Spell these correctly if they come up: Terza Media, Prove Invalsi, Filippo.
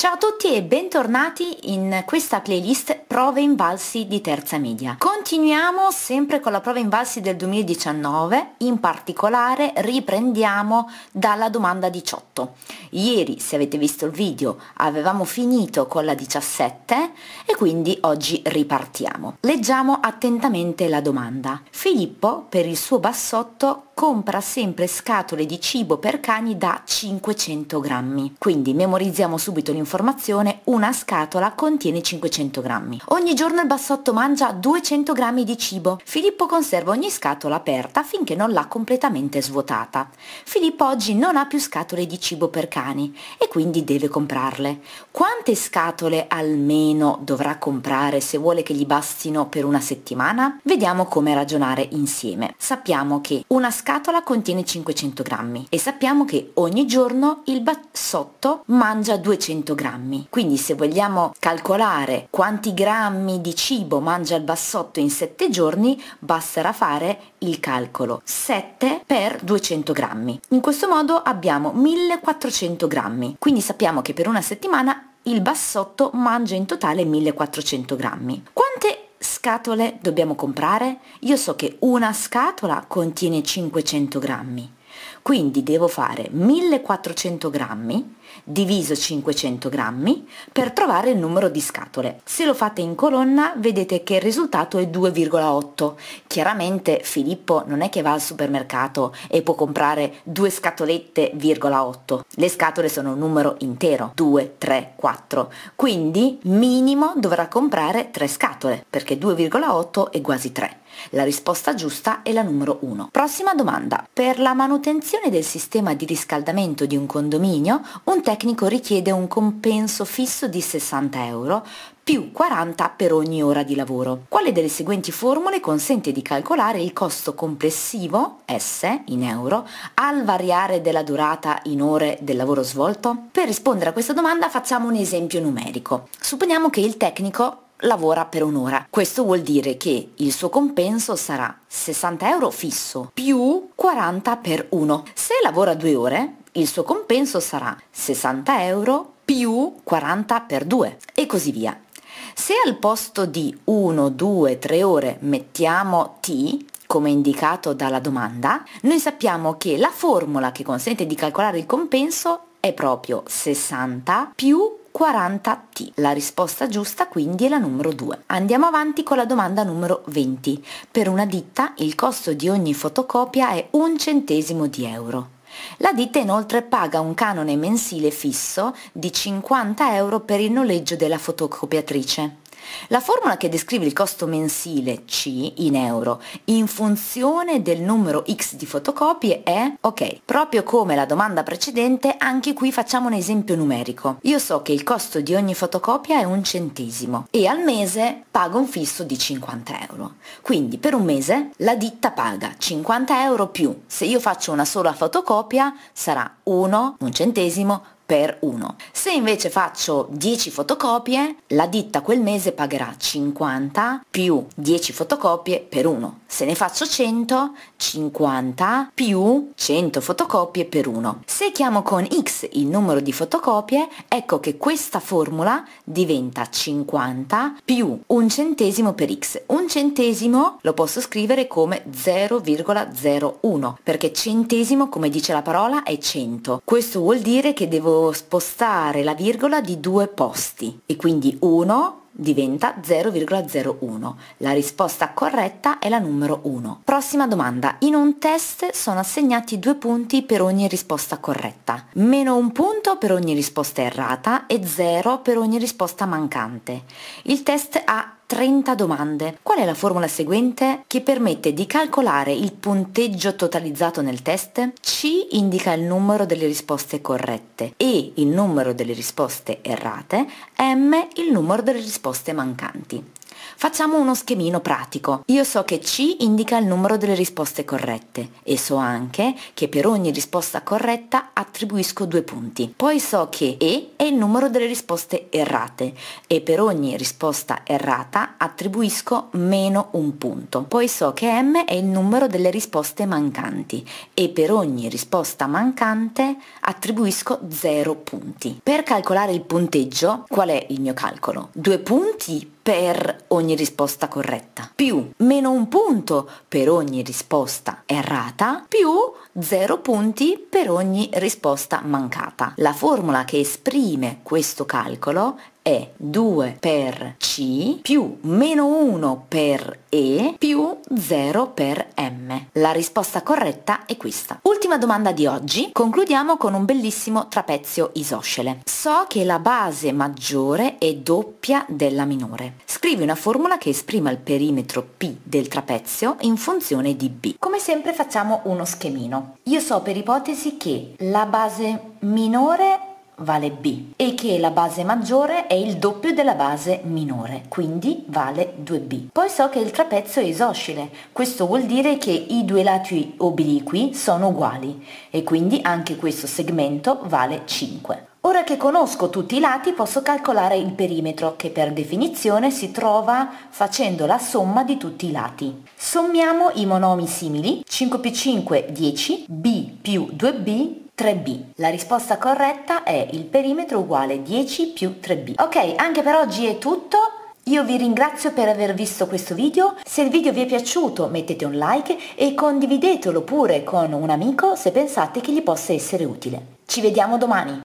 Ciao a tutti e bentornati in questa playlist Prove Invalsi di Terza Media. Continuiamo sempre con la prova Invalsi del 2019, in particolare riprendiamo dalla domanda 18. Ieri, se avete visto il video, avevamo finito con la 17 e quindi oggi ripartiamo. Leggiamo attentamente la domanda. Filippo, per il suo bassotto, compra sempre scatole di cibo per cani da 500 grammi. Quindi memorizziamo subito l'informazione, una scatola contiene 500 grammi. Ogni giorno il bassotto mangia 200 grammi di cibo. Filippo conserva ogni scatola aperta finché non l'ha completamente svuotata. Filippo oggi non ha più scatole di cibo per cani e quindi deve comprarle. Quante scatole almeno dovrà comprare se vuole che gli bastino per una settimana? Vediamo come ragionare insieme. Sappiamo che una scatola contiene 500 grammi e sappiamo che ogni giorno il bassotto mangia 200 grammi. Quindi se vogliamo calcolare quanti grammi di cibo mangia il bassotto in 7 giorni, basterà fare il calcolo 7 per 200 grammi. In questo modo abbiamo 1400 grammi. Quindi sappiamo che per una settimana il bassotto mangia in totale 1400 grammi. Quante scatole dobbiamo comprare? Io so che una scatola contiene 500 grammi, quindi devo fare 1400 grammi diviso 500 grammi per trovare il numero di scatole. Se lo fate in colonna vedete che il risultato è 2,8. Chiaramente Filippo non è che va al supermercato e può comprare 2 scatolette,8. Le scatole sono un numero intero, 2, 3, 4. Quindi minimo dovrà comprare 3 scatole, perché 2,8 è quasi 3. La risposta giusta è la numero 1. Prossima domanda. Per la manutenzione del sistema di riscaldamento di un condominio, un tecnico richiede un compenso fisso di 60 euro più 40 per ogni ora di lavoro. Quale delle seguenti formule consente di calcolare il costo complessivo, S, in euro, al variare della durata in ore del lavoro svolto? Per rispondere a questa domanda facciamo un esempio numerico. Supponiamo che il tecnico lavora per un'ora. Questo vuol dire che il suo compenso sarà 60 euro fisso più 40 per 1. Se lavora 2 ore, il suo compenso sarà 60 euro più 40 per 2 e così via. Se al posto di 1, 2, 3 ore mettiamo T, come indicato dalla domanda, noi sappiamo che la formula che consente di calcolare il compenso è proprio 60 più 40T. La risposta giusta quindi è la numero 2. Andiamo avanti con la domanda numero 20. Per una ditta il costo di ogni fotocopia è 1 centesimo di euro. La ditta inoltre paga un canone mensile fisso di 50 euro per il noleggio della fotocopiatrice. La formula che descrive il costo mensile C in euro in funzione del numero X di fotocopie è, ok, proprio come la domanda precedente, anche qui facciamo un esempio numerico. Io so che il costo di ogni fotocopia è 1 centesimo e al mese pago un fisso di 50 euro. Quindi per un mese la ditta paga 50 euro più, se io faccio una sola fotocopia sarà 1 centesimo per 1. Se invece faccio 10 fotocopie, la ditta quel mese pagherà 50 più 10 fotocopie per 1. Se ne faccio 100, 50 più 100 fotocopie per 1. Se chiamo con X il numero di fotocopie, ecco che questa formula diventa 50 più 1 centesimo per X. 1 centesimo lo posso scrivere come 0,01, perché centesimo, come dice la parola, è 100. Questo vuol dire che devo spostare la virgola di 2 posti e quindi 1 diventa 0,01. La risposta corretta è la numero 1. Prossima domanda. In un test sono assegnati 2 punti per ogni risposta corretta, meno 1 punto per ogni risposta errata e 0 per ogni risposta mancante. Il test ha 30 domande. Qual è la formula seguente che permette di calcolare il punteggio totalizzato nel test? C indica il numero delle risposte corrette, E il numero delle risposte errate, M il numero delle risposte mancanti. Facciamo uno schemino pratico. Io so che C indica il numero delle risposte corrette e so anche che per ogni risposta corretta attribuisco 2 punti. Poi so che E è il numero delle risposte errate e per ogni risposta errata attribuisco -1 punto. Poi so che M è il numero delle risposte mancanti e per ogni risposta mancante attribuisco 0 punti. Per calcolare il punteggio, qual è il mio calcolo? 2 punti per ogni risposta corretta, più -1 punto per ogni risposta errata, più 0 punti per ogni risposta mancata. La formula che esprime questo calcolo è 2 per C più -1 per E più 0 per M. La risposta corretta è questa. Ultima domanda di oggi, concludiamo con un bellissimo trapezio isoscele. So che la base maggiore è doppia della minore. Scrivi una formula che esprima il perimetro P del trapezio in funzione di B. Come sempre facciamo uno schemino. Io so per ipotesi che la base minore vale B e che la base maggiore è il doppio della base minore, quindi vale 2B. Poi so che il trapezio è isoscele, questo vuol dire che i due lati obliqui sono uguali e quindi anche questo segmento vale 5. Ora che conosco tutti i lati posso calcolare il perimetro, che per definizione si trova facendo la somma di tutti i lati. Sommiamo i monomi simili: 5 più 5 10, B più 2B 3B. La risposta corretta è il perimetro uguale 10 più 3B. Ok, anche per oggi è tutto. Io vi ringrazio per aver visto questo video. Se il video vi è piaciuto mettete un like e condividetelo pure con un amico se pensate che gli possa essere utile. Ci vediamo domani!